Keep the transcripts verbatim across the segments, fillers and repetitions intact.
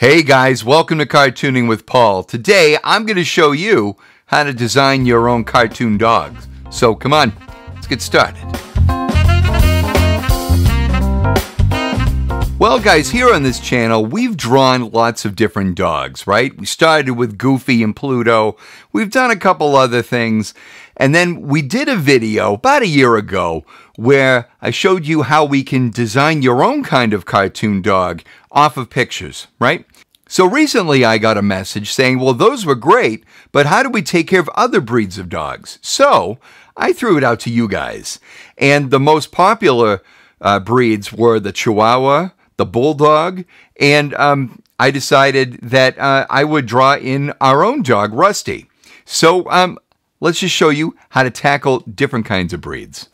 Hey guys, welcome to Cartooning with Paul. Today, I'm going to show you how to design your own cartoon dogs. So come on, let's get started. Well guys, here on this channel, we've drawn lots of different dogs, right? We started with Goofy and Pluto. We've done a couple other things. And then we did a video about a year ago where I showed you how we can design your own kind of cartoon dog off of pictures, right? So recently I got a message saying, well, those were great, but how do we take care of other breeds of dogs? So I threw it out to you guys. And the most popular uh, breeds were the Chihuahua, the Bulldog, and um, I decided that uh, I would draw in our own dog, Rusty. So um, let's just show you how to tackle different kinds of breeds.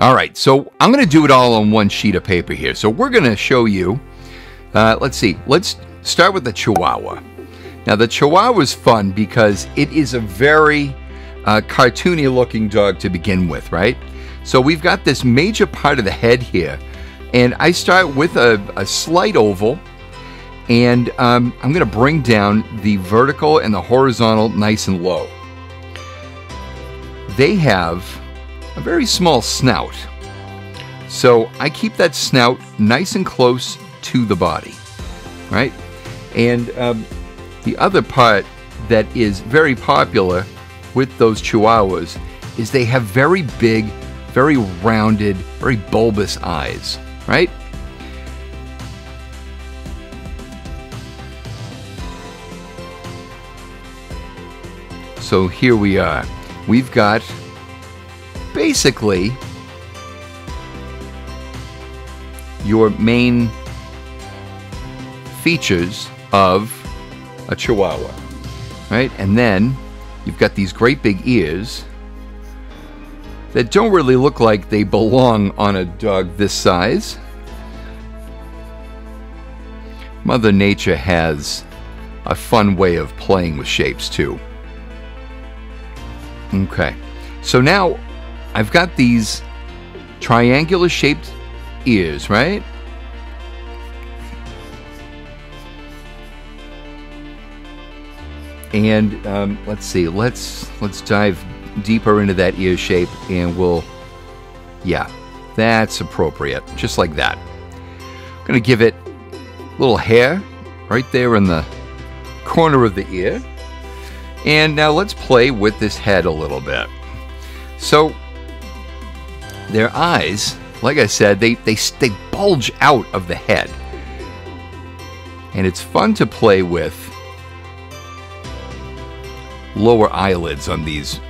All right, so I'm gonna do it all on one sheet of paper here. So we're gonna show you Uh, let's see, let's start with the Chihuahua. Now the Chihuahua is fun because it is a very uh, cartoony looking dog to begin with, right? So we've got this major part of the head here, and I start with a, a slight oval, and um, I'm gonna bring down the vertical and the horizontal nice and low. They have a very small snout. So I keep that snout nice and close to the body, right? And um, the other part that is very popular with those Chihuahuas is they have very big, very rounded, very bulbous eyes, right? So here we are. We've got basically your main features of a Chihuahua, right? And then you've got these great big ears that don't really look like they belong on a dog this size. Mother Nature has a fun way of playing with shapes too. Okay, so now I've got these triangular shaped ears, right? And um, let's see, let's let's dive deeper into that ear shape, and we'll, yeah, that's appropriate, just like that. I'm gonna give it a little hair right there in the corner of the ear. And now let's play with this head a little bit. So their eyes, like I said, they, they, they bulge out of the head. And it's fun to play with lower eyelids on these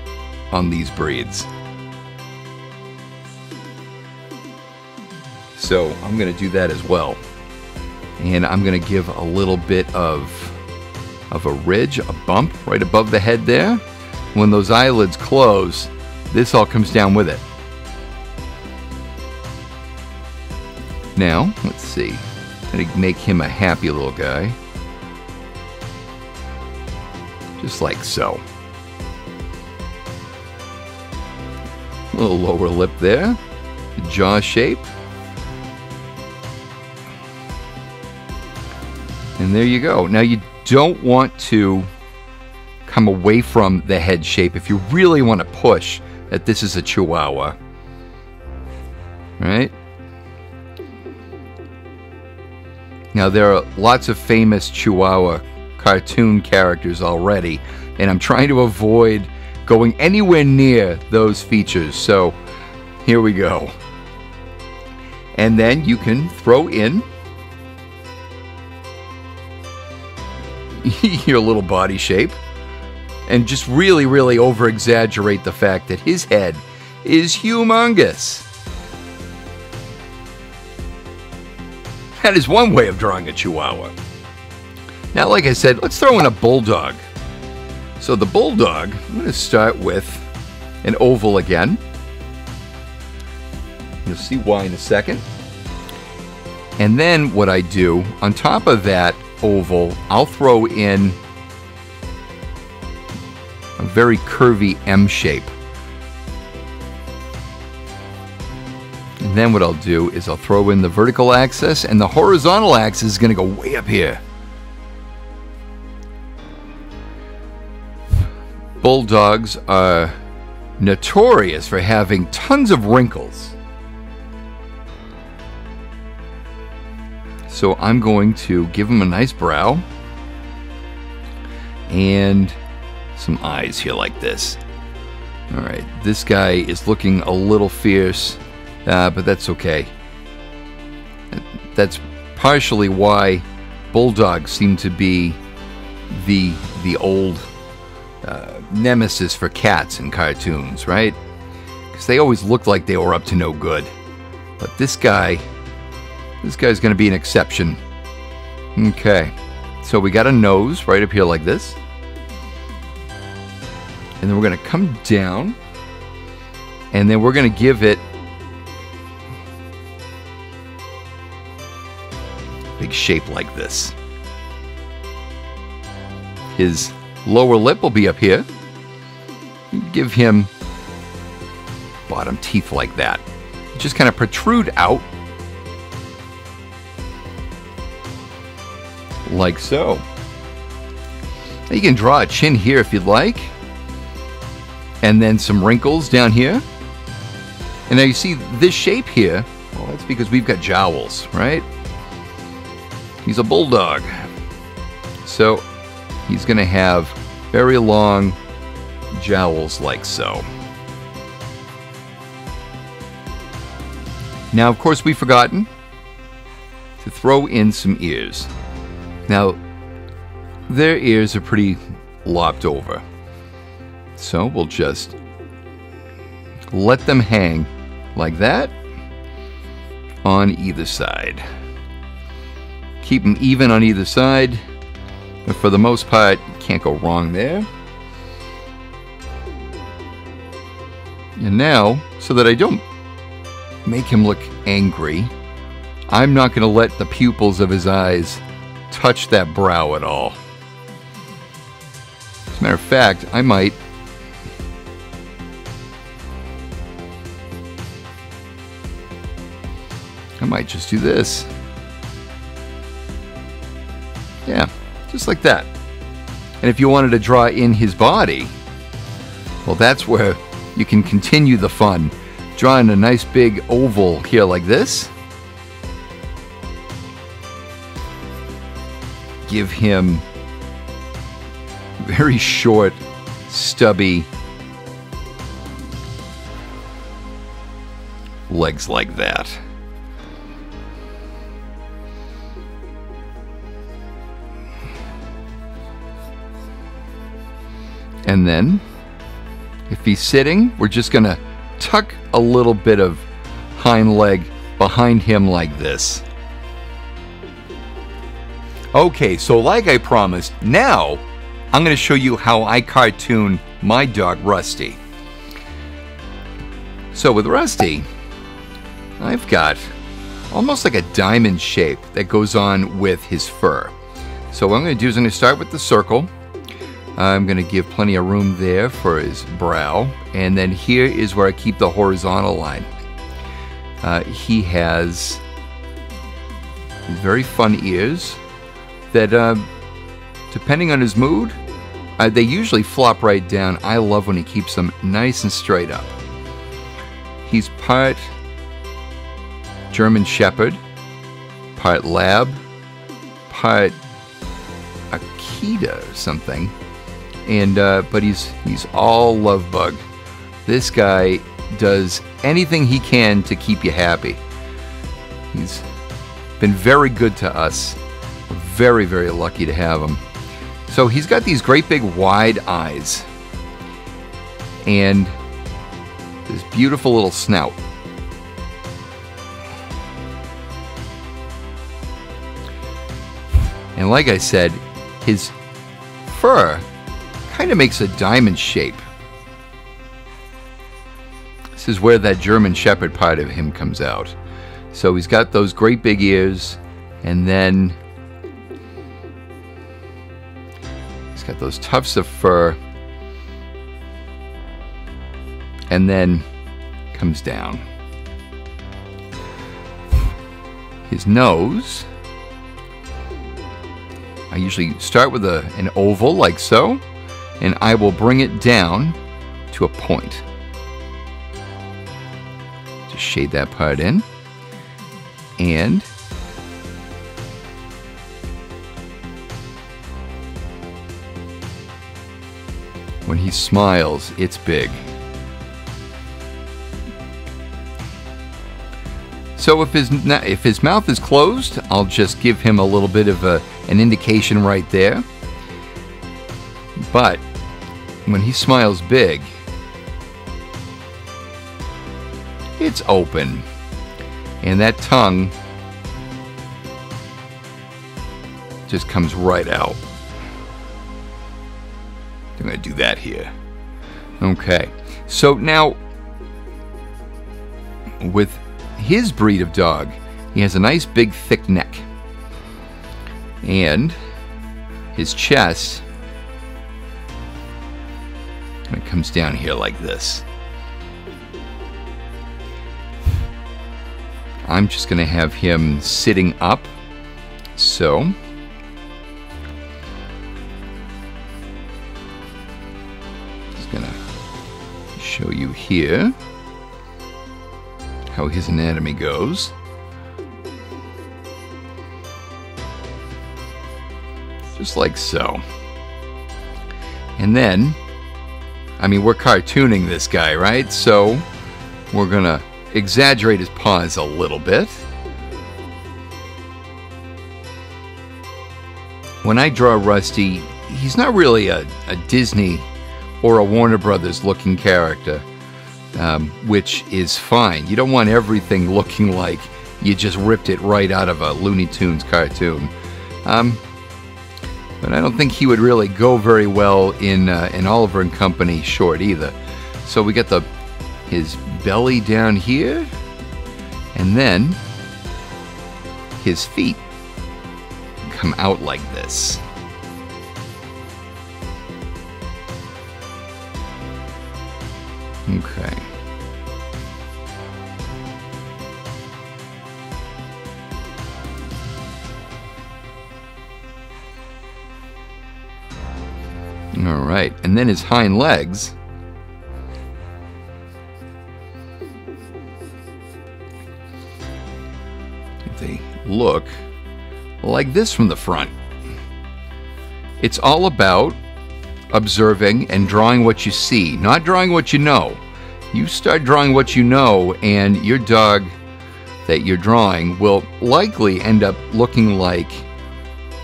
on these breeds. So I'm gonna do that as well. And I'm gonna give a little bit of of a ridge, a bump right above the head there. When those eyelids close, this all comes down with it. Now, let's see. I'm gonna make him a happy little guy. Just like so. A little lower lip there, the jaw shape. And there you go. Now you don't want to come away from the head shape if you really want to push that this is a Chihuahua, right? Now there are lots of famous Chihuahua cartoon characters already, and I'm trying to avoid going anywhere near those features, so here we go. And then you can throw in your little body shape and just really, really over exaggerate the fact that his head is humongous. That is one way of drawing a Chihuahua. Now, like I said, let's throw in a Bulldog. So the Bulldog, I'm going to start with an oval again. You'll see why in a second. And then what I do, on top of that oval, I'll throw in a very curvy M shape. And then what I'll do is I'll throw in the vertical axis, and the horizontal axis is going to go way up here. Bulldogs are notorious for having tons of wrinkles. So I'm going to give them a nice brow and some eyes here like this. All right, this guy is looking a little fierce, uh, but that's okay. That's partially why Bulldogs seem to be the the old uh, nemesis for cats in cartoons, right? Because they always looked like they were up to no good. But this guy, this guy's going to be an exception. Okay, so we got a nose right up here like this. And then we're going to come down, and then we're going to give it a big shape like this. His lower lip will be up here. Give him bottom teeth like that. Just kind of protrude out like so. Now you can draw a chin here if you'd like. And then some wrinkles down here. And now you see this shape here. Well, that's because we've got jowls, right? He's a bulldog. So he's going to have very long jowls like so. Now, of course, we've forgotten to throw in some ears. Now, their ears are pretty lopped over. So we'll just let them hang like that on either side. Keep them even on either side, but for the most part, you can't go wrong there. And now, so that I don't make him look angry, I'm not going to let the pupils of his eyes touch that brow at all. As a matter of fact, I might I might just do this. Yeah, just like that. And if you wanted to draw in his body, well, that's where you can continue the fun. Drawing a nice big oval here like this. Give him very short, stubby legs like that. And then, if he's sitting, we're just going to tuck a little bit of hind leg behind him like this. Okay, so like I promised, now I'm going to show you how I cartoon my dog, Rusty. So with Rusty, I've got almost like a diamond shape that goes on with his fur. So what I'm going to do is I'm going to start with the circle. I'm going to give plenty of room there for his brow, and then here is where I keep the horizontal line. Uh, he has very fun ears that, uh, depending on his mood, uh, they usually flop right down. I love when he keeps them nice and straight up. He's part German Shepherd, part Lab, part Akita or something. And uh, but he's he's all love bug. This guy does anything he can to keep you happy. He's been very good to us. We're very, very lucky to have him. So he's got these great big wide eyes and this beautiful little snout. And like I said, his fur kind of makes a diamond shape. This is where that German Shepherd part of him comes out. So he's got those great big ears, and then he's got those tufts of fur, and then comes down. His nose, I usually start with a, an oval like so. and I will bring it down to a point. Just shade that part in. And when he smiles, it's big. So if his, if his mouth is closed, I'll just give him a little bit of a, an indication right there. But when he smiles big, it's open. And that tongue just comes right out. I'm going to do that here. Okay. So now, with his breed of dog, he has a nice big thick neck, and his chest, and it comes down here like this. I'm just gonna have him sitting up, so just gonna show you here how his anatomy goes. Just like so. And then, I mean, we're cartooning this guy, right? So we're gonna exaggerate his paws a little bit. When I draw Rusty, he's not really a, a Disney or a Warner Brothers looking character. Um, which is fine. You don't want everything looking like you just ripped it right out of a Looney Tunes cartoon. Um, but I don't think he would really go very well in uh, an Oliver and Company short either. So we got the his belly down here, and then his feet come out like this. Okay. All right, and then his hind legs they look like this from the front. It's all about observing and drawing what you see, not drawing what you know. You start drawing what you know, and your dog that you're drawing will likely end up looking like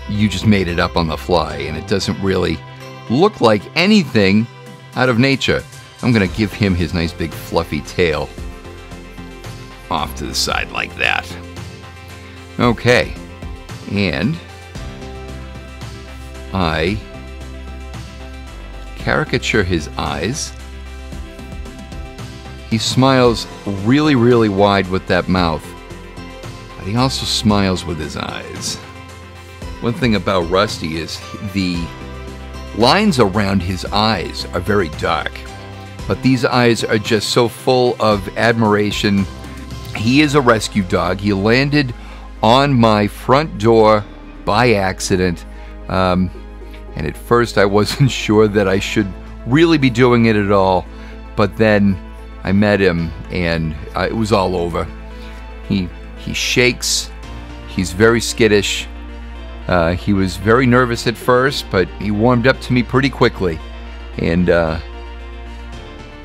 you just made it up on the fly, and it doesn't really look like anything out of nature. I'm gonna give him his nice big fluffy tail off to the side like that. Okay, and I caricature his eyes. He smiles really, really wide with that mouth, but he also smiles with his eyes. One thing about Rusty is the lines around his eyes are very dark, but these eyes are just so full of admiration. He is a rescue dog. He landed on my front door by accident. Um, And at first I wasn't sure that I should really be doing it at all, but then I met him and uh, it was all over. He, he shakes, he's very skittish. Uh, he was very nervous at first, but he warmed up to me pretty quickly. And uh,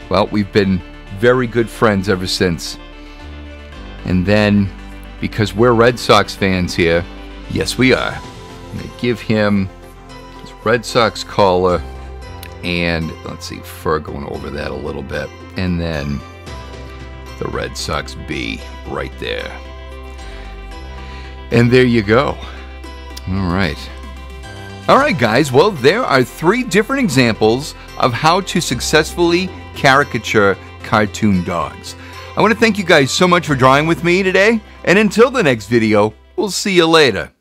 well, we've been very good friends ever since. And then, because we're Red Sox fans here, yes we are, I'm gonna give him Red Sox collar, and let's see, fur going over that a little bit, and then the Red Sox B right there. And there you go. All right. All right, guys, well, there are three different examples of how to successfully caricature cartoon dogs. I want to thank you guys so much for drawing with me today, and until the next video, we'll see you later.